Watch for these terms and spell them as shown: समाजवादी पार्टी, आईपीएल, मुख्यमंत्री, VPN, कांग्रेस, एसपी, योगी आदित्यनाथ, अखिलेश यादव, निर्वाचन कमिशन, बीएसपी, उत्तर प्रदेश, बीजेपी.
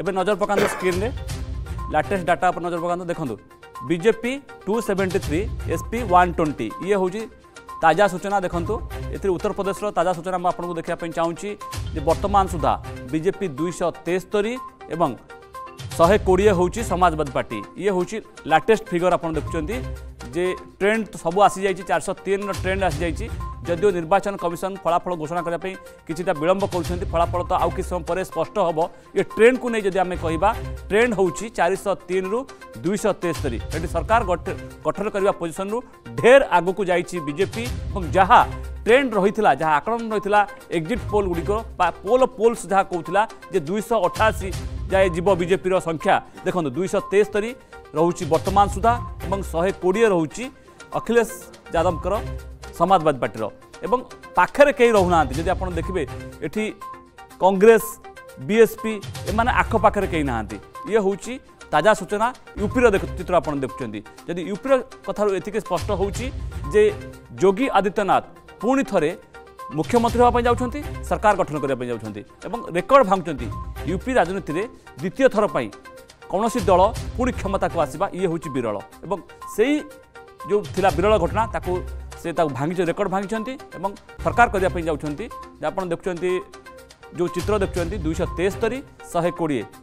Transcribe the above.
एवं नजर पकात स्क्रीन में लेटेस्ट डाटा आप नजर पकात देखो बीजेपी 273 एसपी 120 ये हूँ ताजा सूचना देखो ये उत्तर प्रदेश ताजा सूचना मुझे देखापी चाहूँगी बर्तमान सुधा बीजेपी 273 एवं 120 हूँ समाजवादी पार्टी ये हूँ लेटेस्ट फिगर आप देखुं जे ट्रेंड सब आसी जाइए 403 ट्रेंड आसी जाइए जदिव निर्वाचन कमिशन फलाफल घोषणा करने कि विलंब कर फलाफल तो आउ कि समय पर स्पष्ट हम ये ट्रेंड को नहीं जब आम कह ट्रेंड हूँ 403 रु 273 ये सरकार गठन करने पोजिशन रु ढेर आग को बीजेपी और जहाँ ट्रेंड रही जहाँ आकलन रही एक्जिट पोल गुड़िक पोल पोल्स जहाँ कहला 288 जाए जीव बीजेपी संख्या देखो 273 रोची बर्तमान सुधा और 120 रोची अखिलेश यादव समाजवादी पार्टी एवं पाखे कहीं रोना जब आप देखिए ये कांग्रेस बीएसपी एम आखपाखे कहीं ना ये हूँ ताजा सूचना यूपी चित्र आप देखुं जदि यूपी कथू ये स्पष्ट हो योगी आदित्यनाथ पुणी थे मुख्यमंत्री होगा जाऊँगी सरकार गठन करने जाऊँगी और रेकर्ड भांगुंट यूपी राजनीति में द्वितीय थर पर कौन सी दल पुणी क्षमता को आसवा ये हूँ विरल एवं से जो थिला विरल घटना ताकू से भांगी रेकर्ड भांगी एवं सरकार करने जाऊँगी आप देखुं जो चित्र देखुं 273 120